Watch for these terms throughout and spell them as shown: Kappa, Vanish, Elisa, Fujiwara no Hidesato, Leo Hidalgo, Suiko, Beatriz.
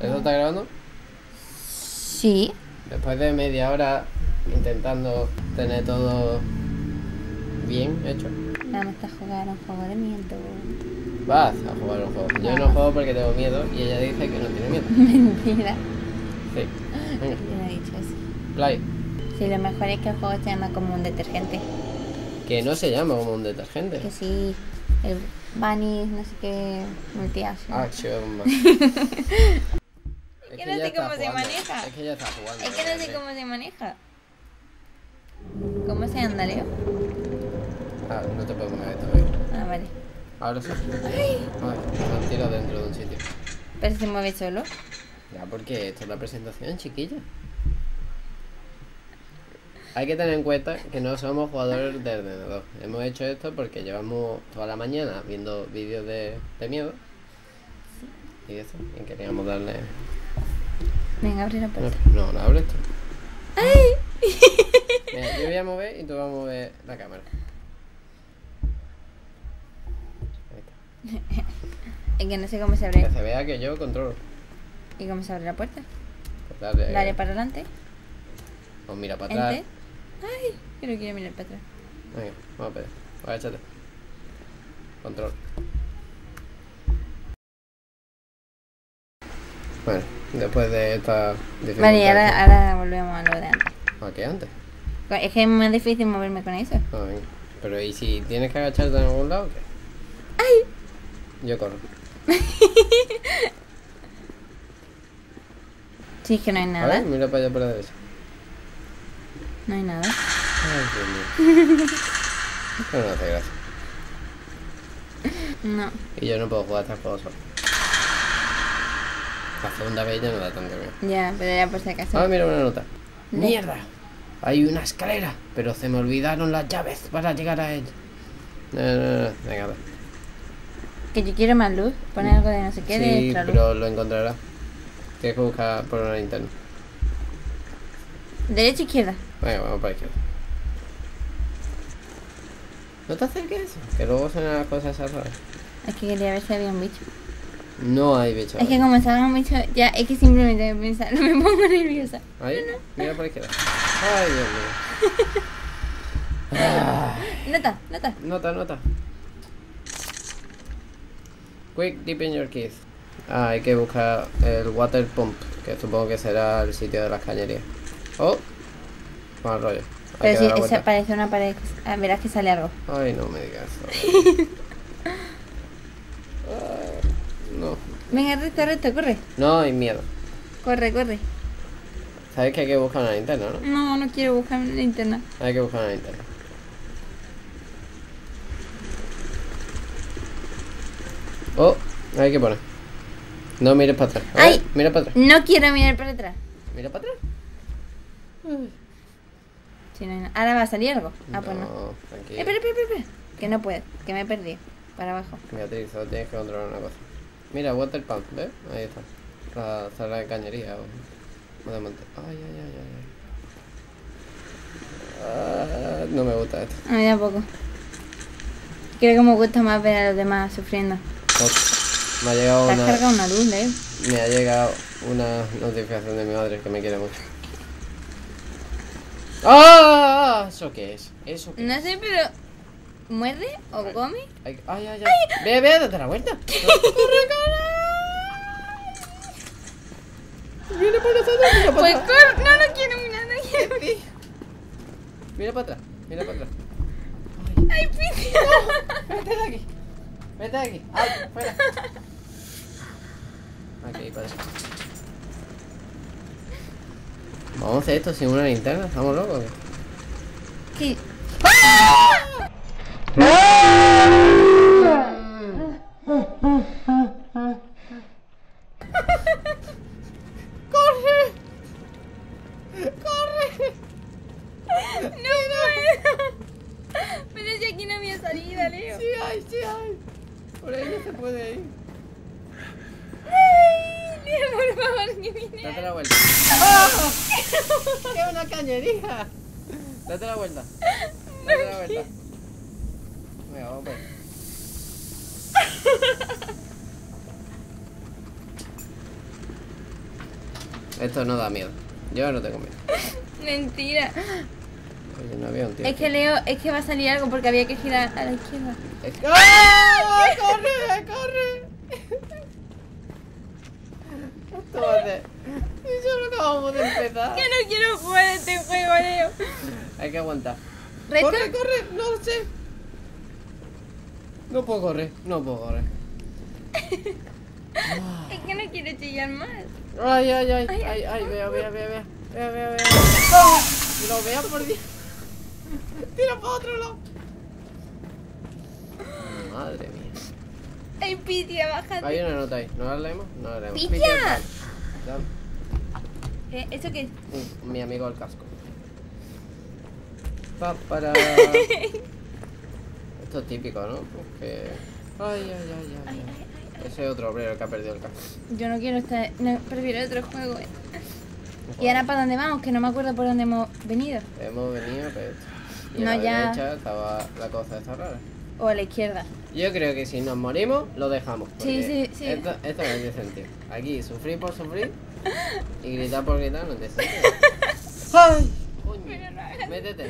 ¿Eso está grabando? Sí. Después de media hora intentando tener todo bien hecho. Vamos a jugar un juego de miedo. Vas a jugar un juego. Yo no juego porque tengo miedo y ella dice que no tiene miedo. Mentira. Sí. Venga. Yo no he dicho eso. Play. Sí, lo mejor es que el juego se llama como un detergente. Que no se llama como un detergente. Que sí. El Vanish, no sé qué, multi-action. Action, man. Es que no sé cómo se maneja. Es que ya está jugando. Es que no sé cómo se maneja. ¿Cómo se anda, Leo? Ah, no te puedo poner esto, ¿eh? Ah, vale. Ahora sí. ¡Ay! Me han tirado dentro de un sitio. ¿Pero se mueve solo? Ya, porque esto es la presentación, chiquilla. Hay que tener en cuenta que no somos jugadores de ordenador. Hemos hecho esto porque llevamos toda la mañana viendo vídeos de miedo. Sí. Y eso, y queríamos darle... Venga, abre la puerta. No, no abre esto. ¡Ay! Mira, yo voy a mover y tú vas a mover la cámara. Ahí está. Es que no sé cómo se abre. Que se vea que yo controlo. ¿Y cómo se abre la puerta? Pues dale para adelante. O mira para atrás. ¿Ente? Ay, yo no quiero mirar para atrás. Venga, vamos a pedir. Agáchate. Control. Bueno, después de esta dificultad. Vale, y ahora volvemos a lo de antes. ¿A qué antes? Es que es más difícil moverme con eso. Ah, venga. Pero ¿y si tienes que agacharte en algún lado o qué? ¡Ay! Yo corro. Sí, es que no hay nada. A ver, mira para allá para la derecha. No hay nada. Ay, Dios mío. No, no hace gracia. No. Y yo no puedo jugar a estas cosas. La segunda vez ya no da tanto miedo. Ya, pero ya por si acaso. Ah, mira una nota. ¡Mierda! Hay una escalera, pero se me olvidaron las llaves para llegar a ella. No, no, no, venga, a ver. Que yo quiero más luz. Pone algo de no sé qué. Sí, de pero lo encontrará. Tienes que buscar por una linterna. ¿Derecha o izquierda? Venga, vamos para la izquierda. No te acerques, que luego son las cosas a saber. Es que quería ver si había un bicho. No hay bicho. Es que como salga un bicho, ya es que simplemente pensar, no me pongo nerviosa. Ahí, no, no. Mira para la izquierda. Ay, Dios mío. Ay. Nota, nota. Nota, nota. Quick, dip in your keys. Ah, hay que buscar el water pump, que supongo que será el sitio de las cañerías. Oh, mal rollo. Hay pero si se aparece una pared, verás que sale algo. Ay, no me digas. No. Venga, recto, recto, corre. No, hay miedo. Corre, corre. ¿Sabes que hay que buscar una linterna, no? No, no quiero buscar una linterna. Hay que buscar una linterna. Oh, hay que poner. No mires para atrás. Ay, ver, mira para atrás. No quiero mirar para atrás. Mira para atrás. Sí, no, no. Ahora va a salir algo. Ah, no, pues no. Tranquilo. Espera, espera, espera. Que no puedo, que me he perdido. Para abajo. Beatriz, solo tienes que controlar una cosa. Mira, water pump, ¿ves? Ahí está. La sala de cañería. Ay, ay, ay, ay. Ah, no me gusta esto. A mí tampoco. Creo que me gusta más ver a los demás sufriendo. Oh, me ha llegado una. Carga una luz, ¿eh? Me ha llegado una notificación de mi madre que me quiere mucho. ¡Ah! ¿Eso qué es? ¿Eso qué es? No sé, pero... ¿Muerde o come? Ay, ay, ay, ay. Ve, ve, date la vuelta. ¡Corre, corre! Viene para nosotros, mira para atrás. Pues corre, no, no quiero mirar, no quiero abrir. Mira para atrás, mira para atrás. ¡Ay, pita! No, vete de aquí. Vete de aquí. ¡Ay, fuera! Aquí, para allá. Vamos a hacer esto sin una linterna, ¿estamos locos? ¿Qué? ¡Ah! ¡Corre! ¡Corre! ¡No puedo! Pero si aquí no había salida, Leo. Sí hay, sí hay. Por ahí no se puede ir. ¡Ay! Leo, por favor, que viene. Date la vuelta. ¡Oh! ¡Qué una cañería! Date la vuelta. Date la vuelta. Venga, vamos a ver. Esto no da miedo. Yo no tengo miedo. Mentira. Oye, no había un tío. Es que Leo, es que va a salir algo porque había que girar a la izquierda. Es que... ¡Ah! ¡Corre, corre! Esto va a ser... Yo no acabamos de empezar. Que no quiero jugar este juego, Leo. Hay que aguantar. ¿Reto? Corre, corre, no lo sé. No puedo correr, no puedo correr. Es que no quiero chillar más. Ay, ay, ay, ay, ay, ay, vea. ¡Oh! Lo vea por Dios. Tira para otro lado. Madre mía. Ay, Pitia, bájate. Hay una nota ahí, ¿no la leemos? No la leemos. ¡Pitia! ¿Eso qué? Mi amigo el casco. Para. Esto es típico, ¿no? Porque... Ay. Ese otro obrero que ha perdido el casco. Yo no quiero estar... No, prefiero otro juego, ¿eh? ¿Y ahora para dónde vamos? Que no me acuerdo por dónde hemos venido. Hemos venido, pero... Y no, a la derecha estaba la cosa esta rara. O a la izquierda. Yo creo que si nos morimos, lo dejamos. Sí. Esto no tiene sentido. Aquí, sufrir por sufrir y gritar por gritar no tiene sentido. ¡Ay! Uy, métete.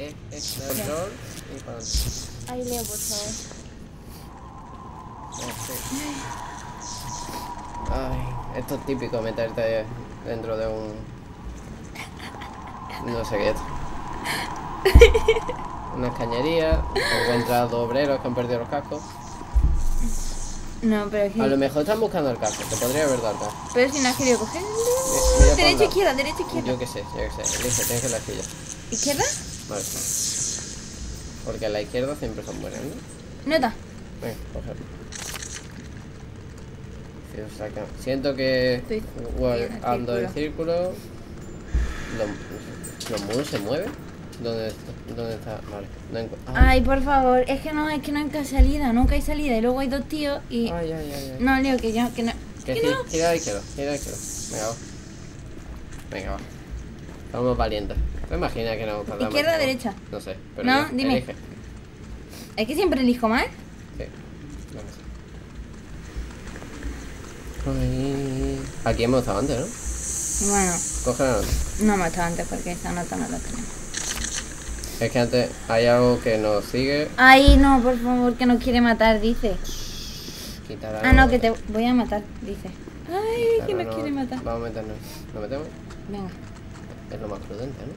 Error y para adelante. Ay, Leo, por favor. Ay, esto es típico, meterte dentro de un... No sé qué es. Una cañería, encuentras dos obreros que han perdido los cascos. No, pero es que... A lo mejor están buscando el casco, te podría haber dado. Pero si no has querido coger... Mira, derecha, izquierda. Yo qué sé, Elisa, tienes que la silla. ¿Izquierda? Vale. Porque a la izquierda siempre son buenas, ¿no? Nota. Venga, coger. Si os sacan... Siento que... Estoy... Bueno, ando en círculo. Los muros se mueven. ¿Dónde está? Vale. Ay, por favor, es que no hay salida, nunca hay salida. Y luego hay dos tíos y... Ay. No, Leo, que no. Que no. Gira izquierda. Venga, va. Estamos valientes. ¿Te imaginas que no? ¿Izquierda o derecha? No sé, pero... No, dime. Elige. ¿Es que siempre elijo mal? Sí. Vamos. Ay. Aquí hemos estado antes, ¿no? Bueno. Coge la nota. No hemos estado antes porque esa nota no la tenemos. Es que antes hay algo que nos sigue. Ay, no, por favor, que nos quiere matar, dice. Quitar algo. Ah, no, que te voy a matar, dice. Ay, claro, que nos quiere matar. Vamos a meternos. ¿Nos metemos? Venga. Es lo más prudente, ¿no?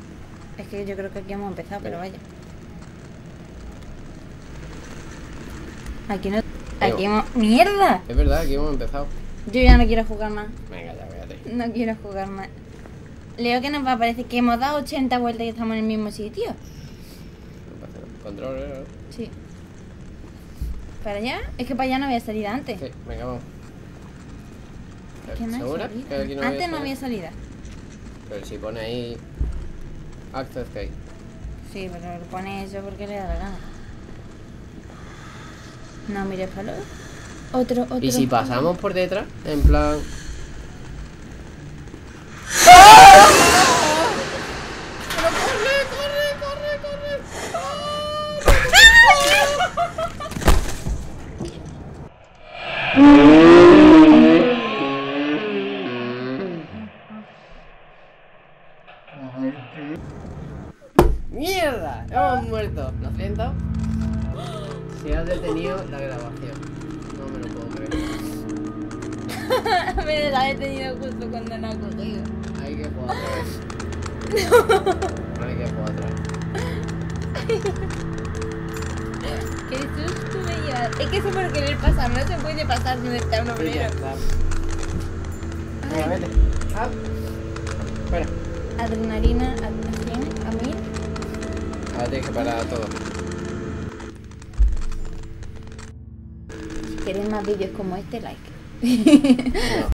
Es que yo creo que aquí hemos empezado, pero vaya. Aquí no... Aquí hemos... ¡Mierda! Es verdad, aquí hemos empezado. Yo ya no quiero jugar más. Venga, ya, véate. No quiero jugar más. Leo, que nos va a parecer que hemos dado 80 vueltas y estamos en el mismo sitio. Control, ¿eh? Sí. ¿Para allá? Es que para allá no había salida antes. Sí, venga, vamos. Es que no ¿Segura? Que aquí no antes había no había salida. Pero si pone ahí... Acto escape. Sí, pero lo pone eso porque le da la gana. No mires para los... Otro... ¿Y si pasamos por detrás? En plan... ¡Mierda! ¡Hemos muerto! Lo siento. Se ha detenido la grabación. No me lo puedo creer. Me la he detenido justo cuando no ha cogido. Hay que jugar otra vez. No. Hay que jugar otra vez. ¡Qué susto me lleva! Es que eso por querer pasar. No se puede pasar sin estar un obrero. Venga, vete. Ah. Fuera. Adrenalina, a mí. Ahora tienes que parar todo. Si quieres más vídeos como este, like. No.